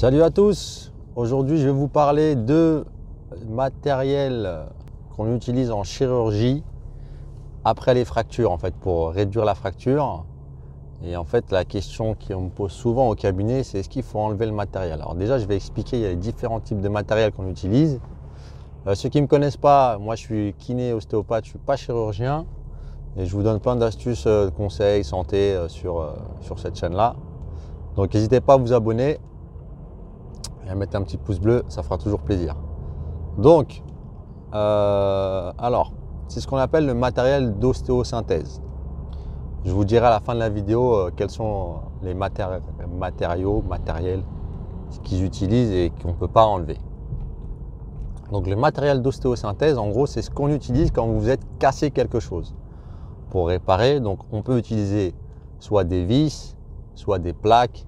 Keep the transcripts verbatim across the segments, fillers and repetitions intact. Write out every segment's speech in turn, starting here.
Salut à tous. Aujourd'hui, je vais vous parler de matériel qu'on utilise en chirurgie après les fractures, en fait, pour réduire la fracture. Et en fait, la question qu'on me pose souvent au cabinet, c'est est-ce qu'il faut enlever le matériel? Alors déjà, je vais expliquer, il y a les différents types de matériel qu'on utilise. Euh, ceux qui ne me connaissent pas, moi je suis kiné, ostéopathe, je ne suis pas chirurgien. Et je vous donne plein d'astuces, euh, conseils, santé euh, sur, euh, sur cette chaîne-là. Donc n'hésitez pas à vous abonner et à mettre un petit pouce bleu, ça fera toujours plaisir. Donc, euh, alors, c'est ce qu'on appelle le matériel d'ostéosynthèse. Je vous dirai à la fin de la vidéo euh, quels sont les matéri matériaux, matériels qu'ils utilisent et qu'on ne peut pas enlever. Donc le matériel d'ostéosynthèse, en gros, c'est ce qu'on utilise quand vous êtes cassé quelque chose pour réparer. Donc on peut utiliser soit des vis, soit des plaques,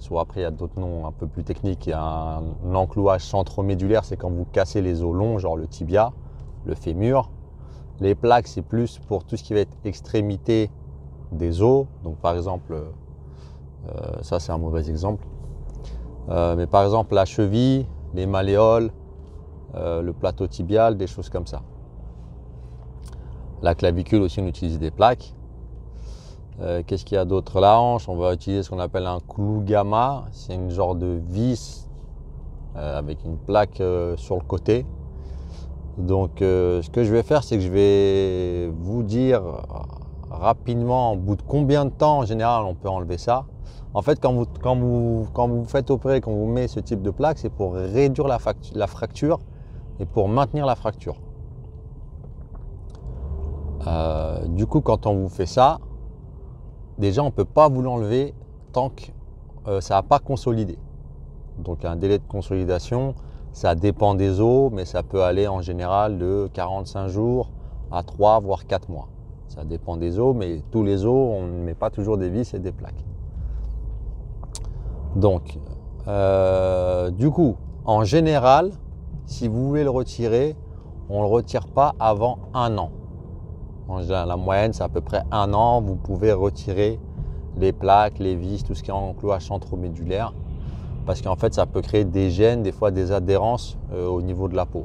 soit après il y a d'autres noms un peu plus techniques. Il y a un, un enclouage centromédulaire, c'est quand vous cassez les os longs, genre le tibia, le fémur. Les plaques, c'est plus pour tout ce qui va être extrémité des os. Donc par exemple, euh, ça c'est un mauvais exemple, euh, mais par exemple la cheville, les malléoles, euh, le plateau tibial, des choses comme ça. La clavicule aussi, on utilise des plaques. Euh, Qu'est-ce qu'il y a d'autre? La hanche, on va utiliser ce qu'on appelle un clou gamma. C'est une genre de vis euh, avec une plaque euh, sur le côté. Donc euh, ce que je vais faire, c'est que je vais vous dire rapidement, au bout de combien de temps en général on peut enlever ça. En fait, quand vous quand vous, quand vous faites opérer, quand vous mettez ce type de plaque, c'est pour réduire la, la fracture et pour maintenir la fracture. Euh, du coup, quand on vous fait ça, déjà on ne peut pas vous l'enlever tant que euh, ça n'a pas consolidé. Donc un délai de consolidation, ça dépend des os, mais ça peut aller en général de quarante-cinq jours à trois voire quatre mois. Ça dépend des os, mais tous les os, on ne met pas toujours des vis et des plaques. Donc, euh, du coup, en général, si vous voulez le retirer, on ne le retire pas avant un an. En général, la moyenne, c'est à peu près un an. Vous pouvez retirer les plaques, les vis, tout ce qui est enclouage centromédulaire, parce qu'en fait, ça peut créer des gênes, des fois des adhérences euh, au niveau de la peau.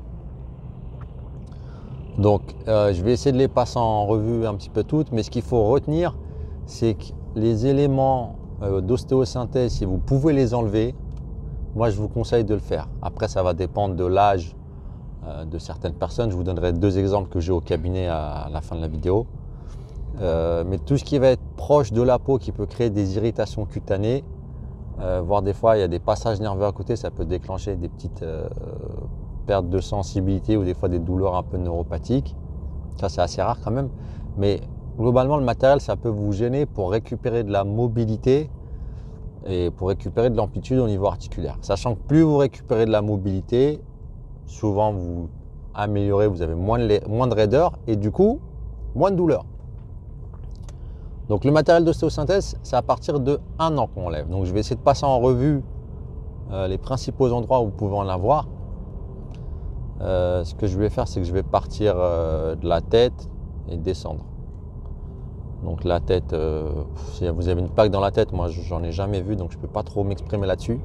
Donc euh, je vais essayer de les passer en revue un petit peu toutes, mais ce qu'il faut retenir, c'est que les éléments euh, d'ostéosynthèse, si vous pouvez les enlever, moi je vous conseille de le faire. Après, ça va dépendre de l'âge euh, de certaines personnes. Je vous donnerai deux exemples que j'ai au cabinet à, à la fin de la vidéo. Euh, mais tout ce qui va être proche de la peau, qui peut créer des irritations cutanées, euh, voire des fois il y a des passages nerveux à côté, ça peut déclencher des petites euh, perte de sensibilité ou des fois des douleurs un peu neuropathiques. Ça, c'est assez rare quand même. Mais globalement, le matériel, ça peut vous gêner pour récupérer de la mobilité et pour récupérer de l'amplitude au niveau articulaire. Sachant que plus vous récupérez de la mobilité, souvent vous améliorez, vous avez moins de, moins de raideur et du coup, moins de douleur. Donc le matériel d'ostéosynthèse, c'est à partir de un an qu'on enlève. Donc je vais essayer de passer en revue euh, les principaux endroits où vous pouvez en avoir. Euh, ce que je vais faire, c'est que je vais partir euh, de la tête et descendre. Donc la tête, euh, si vous avez une plaque dans la tête, moi j'en ai jamais vu, donc je ne peux pas trop m'exprimer là-dessus.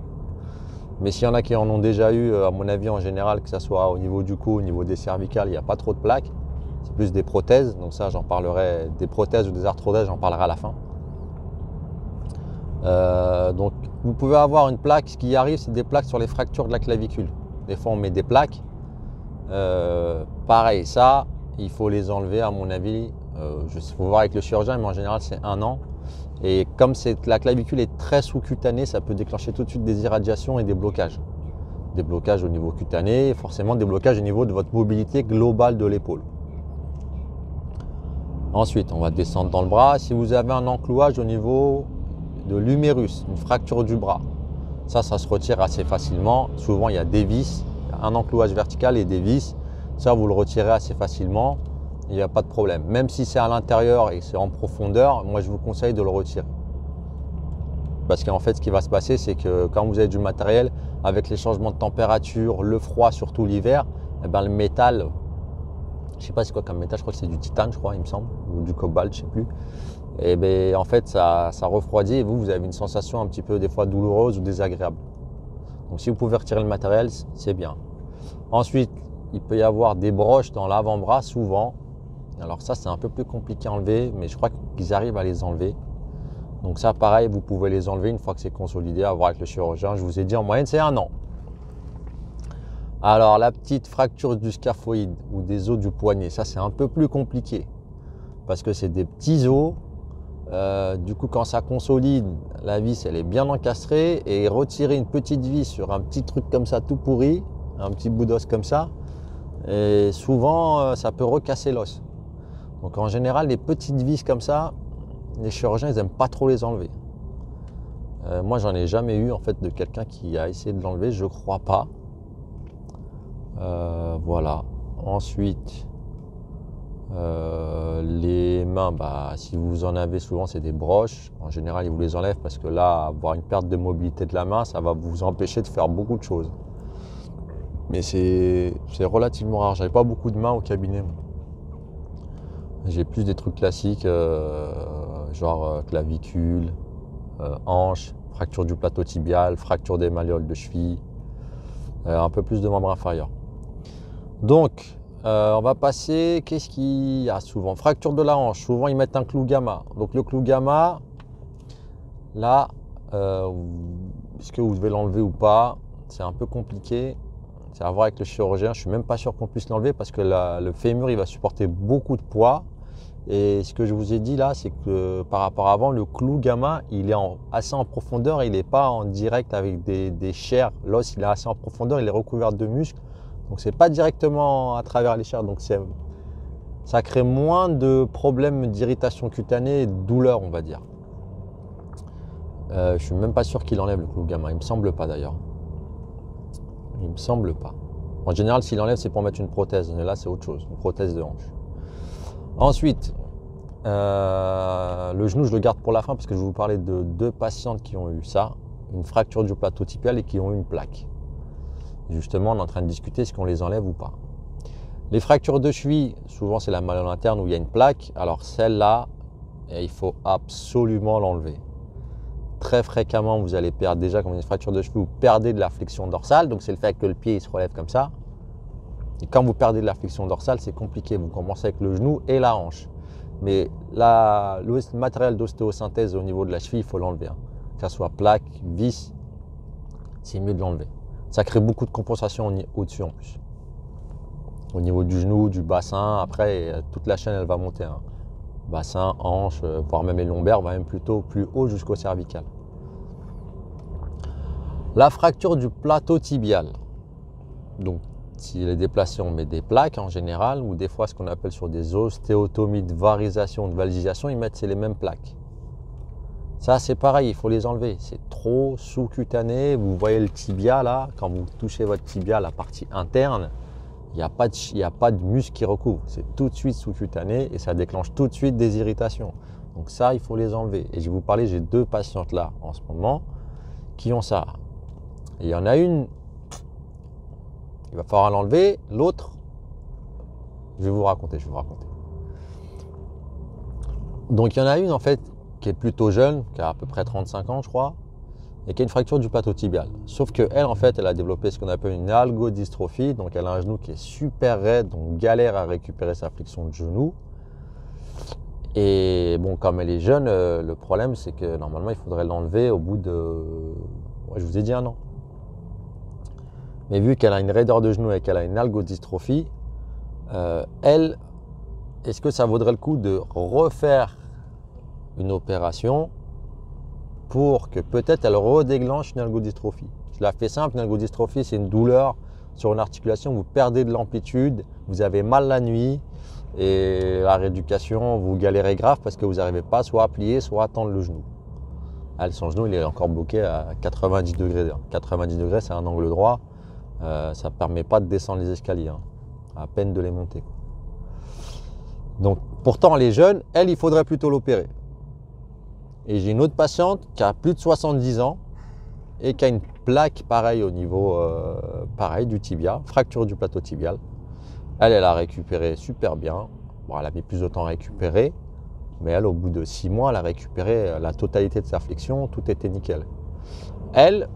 Mais s'il y en a qui en ont déjà eu, à mon avis en général, que ce soit au niveau du cou, au niveau des cervicales, il n'y a pas trop de plaques. C'est plus des prothèses, donc ça j'en parlerai, des prothèses ou des arthrodèses, j'en parlerai à la fin. Euh, donc vous pouvez avoir une plaque, ce qui arrive, c'est des plaques sur les fractures de la clavicule. Des fois on met des plaques. Euh, pareil, ça, il faut les enlever à mon avis. Euh, je sais, faut voir avec le chirurgien, mais en général c'est un an. Et comme la clavicule est très sous-cutanée, ça peut déclencher tout de suite des irradiations et des blocages. Des blocages au niveau cutané, et forcément des blocages au niveau de votre mobilité globale de l'épaule. Ensuite, on va descendre dans le bras. Si vous avez un enclouage au niveau de l'humérus, une fracture du bras, ça, ça se retire assez facilement. Souvent, il y a des vis. Un enclouage vertical et des vis, ça vous le retirez assez facilement, il n'y a pas de problème. Même si c'est à l'intérieur et c'est en profondeur, moi je vous conseille de le retirer. Parce qu'en fait, ce qui va se passer, c'est que quand vous avez du matériel, avec les changements de température, le froid, surtout l'hiver, eh ben, le métal, je ne sais pas c'est quoi comme métal, je crois que c'est du titane, je crois, il me semble, ou du cobalt, je ne sais plus. Et ben, en fait, ça, ça refroidit et vous, vous avez une sensation un petit peu des fois douloureuse ou désagréable. Donc si vous pouvez retirer le matériel, c'est bien. Ensuite, il peut y avoir des broches dans l'avant-bras souvent. Alors ça, c'est un peu plus compliqué à enlever, mais je crois qu'ils arrivent à les enlever. Donc ça, pareil, vous pouvez les enlever une fois que c'est consolidé, à voir avec le chirurgien. Je vous ai dit, en moyenne, c'est un an. Alors, la petite fracture du scaphoïde ou des os du poignet, ça, c'est un peu plus compliqué parce que c'est des petits os. Euh, du coup, quand ça consolide, la vis, elle est bien encastrée, et retirer une petite vis sur un petit truc comme ça, tout pourri, un petit bout d'os comme ça, et souvent, euh, ça peut recasser l'os. Donc, en général, les petites vis comme ça, les chirurgiens, ils n'aiment pas trop les enlever. Euh, moi, j'en ai jamais eu, en fait, de quelqu'un qui a essayé de l'enlever, je crois pas. Euh, voilà. Ensuite... Euh, les mains, bah, si vous en avez souvent, c'est des broches. En général, ils vous les enlèvent parce que là, avoir une perte de mobilité de la main, ça va vous empêcher de faire beaucoup de choses. Mais c'est relativement rare. J'avais pas beaucoup de mains au cabinet. J'ai plus des trucs classiques, euh, genre euh, clavicule, euh, hanche, fracture du plateau tibial, fracture des malléoles de cheville, euh, un peu plus de membre inférieur. Donc, Euh, on va passer, qu'est-ce qu'il y a souvent? Fracture de la hanche, souvent ils mettent un clou gamma. Donc le clou gamma, là, euh, est-ce que vous devez l'enlever ou pas? C'est un peu compliqué, c'est à voir avec le chirurgien. Je ne suis même pas sûr qu'on puisse l'enlever parce que la, le fémur, il va supporter beaucoup de poids. Et ce que je vous ai dit là, c'est que par rapport à avant, le clou gamma, il est en, assez en profondeur, il n'est pas en direct avec des, des chairs. L'os, il est assez en profondeur, il est recouvert de muscles. Donc, ce n'est pas directement à travers les chairs, donc ça crée moins de problèmes d'irritation cutanée et de douleur, on va dire. Euh, je ne suis même pas sûr qu'il enlève le clou gamma, il ne me semble pas d'ailleurs. Il ne me semble pas. En général, s'il enlève, c'est pour mettre une prothèse, mais là, c'est autre chose, une prothèse de hanche. Ensuite, euh, le genou, je le garde pour la fin parce que je vais vous parler de deux patientes qui ont eu ça, une fracture du plateau tibial et qui ont eu une plaque. Justement, on est en train de discuter si on les enlève ou pas. Les fractures de cheville, souvent c'est la malléole interne où il y a une plaque. Alors celle-là, il faut absolument l'enlever. Très fréquemment, vous allez perdre, déjà quand vous avez une fracture de cheville, vous perdez de la flexion dorsale. Donc c'est le fait que le pied il se relève comme ça. Et quand vous perdez de la flexion dorsale, c'est compliqué. Vous commencez avec le genou et la hanche. Mais la, le matériel d'ostéosynthèse au niveau de la cheville, il faut l'enlever. Hein. Que ce soit plaque, vis, c'est mieux de l'enlever. Ça crée beaucoup de compensation au-dessus en plus. Au niveau du genou, du bassin, après toute la chaîne elle va monter. Hein. Bassin, hanche, voire même les lombaires, va même plutôt plus haut jusqu'au cervical. La fracture du plateau tibial. Donc s'il est déplacé, on met des plaques en général, ou des fois ce qu'on appelle sur des ostéotomies de varisation, de valisation, ils mettent les mêmes plaques. Ça, c'est pareil, il faut les enlever. C'est trop sous-cutané. Vous voyez le tibia là, quand vous touchez votre tibia, la partie interne, il n'y a pas de muscle qui recouvre. C'est tout de suite sous-cutané et ça déclenche tout de suite des irritations. Donc ça, il faut les enlever. Et je vais vous parler, j'ai deux patientes là en ce moment qui ont ça. Et il y en a une, il va falloir l'enlever. L'autre, je vais vous raconter, je vais vous raconter. Donc il y en a une en fait, qui est plutôt jeune, qui a à peu près trente-cinq ans je crois, et qui a une fracture du plateau tibial. Sauf qu'elle, en fait, elle a développé ce qu'on appelle une algodystrophie, donc elle a un genou qui est super raide, donc galère à récupérer sa flexion de genou. Et bon, comme elle est jeune, le problème c'est que normalement il faudrait l'enlever au bout de, ouais, je vous ai dit un an. Mais vu qu'elle a une raideur de genou et qu'elle a une algodystrophie, euh, elle, est-ce que ça vaudrait le coup de refaire une opération pour que peut-être elle redéclenche une algodystrophie? Je la fais simple, une algodystrophie c'est une douleur sur une articulation, vous perdez de l'amplitude, vous avez mal la nuit et la rééducation, vous galérez grave parce que vous n'arrivez pas soit à plier, soit à tendre le genou. Elle, son genou il est encore bloqué à quatre-vingt-dix degrés. quatre-vingt-dix degrés c'est un angle droit, euh, ça ne permet pas de descendre les escaliers, hein. À peine de les monter. Donc pourtant les jeunes, elle il faudrait plutôt l'opérer. Et j'ai une autre patiente qui a plus de soixante-dix ans et qui a une plaque pareille au niveau euh, pareil, du tibia, fracture du plateau tibial. Elle, elle a récupéré super bien. Bon, elle a mis plus de temps à récupérer, mais elle, au bout de six mois, elle a récupéré la totalité de sa flexion, tout était nickel. Elle,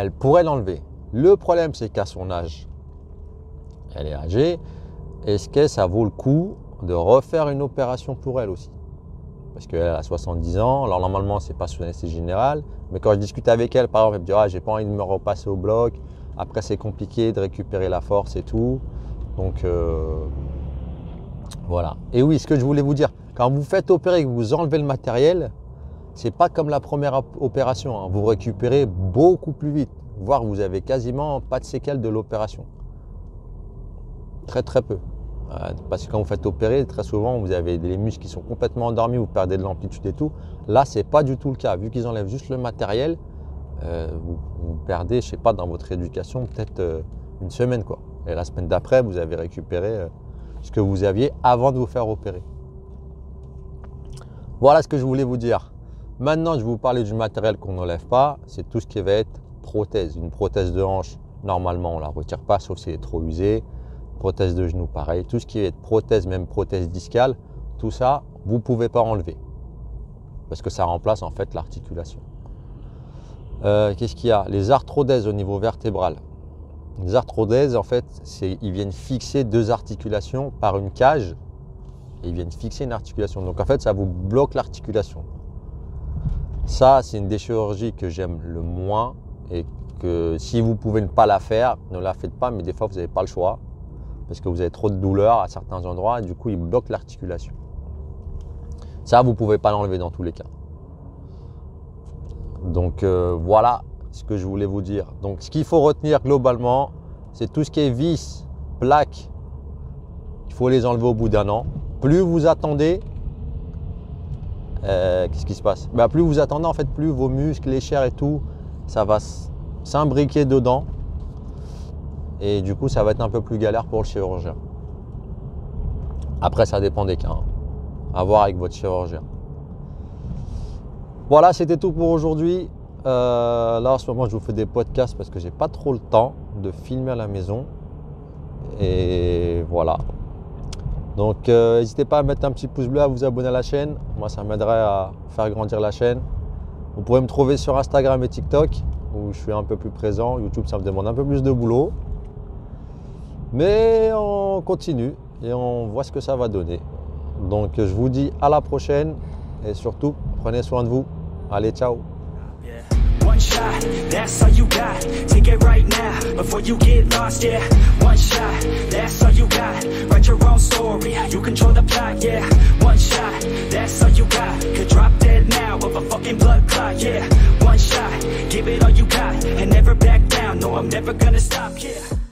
elle pourrait l'enlever. Le problème, c'est qu'à son âge, elle est âgée, est-ce que ça vaut le coup de refaire une opération pour elle aussi? Parce qu'elle a soixante-dix ans, alors normalement, c'est pas sous anesthésie générale, mais quand je discute avec elle, par exemple, elle me dit « Ah, j'ai pas envie de me repasser au bloc, après c'est compliqué de récupérer la force et tout. » Donc, euh, voilà. Et oui, ce que je voulais vous dire, quand vous faites opérer et que vous enlevez le matériel, c'est pas comme la première opération, hein. Vous récupérez beaucoup plus vite, voire vous avez quasiment pas de séquelles de l'opération. Très très peu. Euh, parce que quand vous faites opérer, très souvent vous avez les muscles qui sont complètement endormis, vous perdez de l'amplitude et tout. Là, c'est pas du tout le cas. Vu qu'ils enlèvent juste le matériel, euh, vous, vous perdez, je sais pas, dans votre éducation, peut-être euh, une semaine quoi. Et la semaine d'après, vous avez récupéré euh, ce que vous aviez avant de vous faire opérer. Voilà ce que je voulais vous dire. Maintenant, je vais vous parler du matériel qu'on n'enlève pas, c'est tout ce qui va être prothèse. Une prothèse de hanche, normalement, on ne la retire pas, sauf si elle est trop usée. Prothèse de genou, pareil. Tout ce qui va être prothèse, même prothèse discale, tout ça, vous ne pouvez pas enlever parce que ça remplace en fait l'articulation. Euh, Qu'est-ce qu'il y a? Les arthrodèses au niveau vertébral. Les arthrodèses, en fait, ils viennent fixer deux articulations par une cage. Ils viennent fixer une articulation. Donc, en fait, ça vous bloque l'articulation. Ça, c'est une des chirurgies que j'aime le moins et que si vous pouvez ne pas la faire, ne la faites pas, mais des fois, vous n'avez pas le choix parce que vous avez trop de douleur à certains endroits et du coup, ils bloquent l'articulation. Ça, vous ne pouvez pas l'enlever dans tous les cas. Donc, euh, voilà ce que je voulais vous dire. Donc, ce qu'il faut retenir globalement, c'est tout ce qui est vis, plaques, il faut les enlever au bout d'un an. Plus vous attendez, Euh, qu'est-ce qui se passe? Bah, plus vous attendez, en fait, plus vos muscles, les chairs et tout, ça va s'imbriquer dedans. Et du coup, ça va être un peu plus galère pour le chirurgien. Après, ça dépend des cas, hein. À voir avec votre chirurgien. Voilà, c'était tout pour aujourd'hui. Euh, là, en ce moment, je vous fais des podcasts parce que j'ai pas trop le temps de filmer à la maison. Et voilà. Donc, euh, n'hésitez pas à mettre un petit pouce bleu, à vous abonner à la chaîne. Moi, ça m'aiderait à faire grandir la chaîne. Vous pouvez me trouver sur Instagram et TikTok, où je suis un peu plus présent. YouTube, ça me demande un peu plus de boulot. Mais on continue et on voit ce que ça va donner. Donc, je vous dis à la prochaine. Et surtout, prenez soin de vous. Allez, ciao. One shot, that's all you got, take it right now, before you get lost, yeah. One shot, that's all you got, write your own story, you control the plot, yeah. One shot, that's all you got, could drop dead now, of a fucking blood clot, yeah. One shot, give it all you got, and never back down, no I'm never gonna stop, yeah.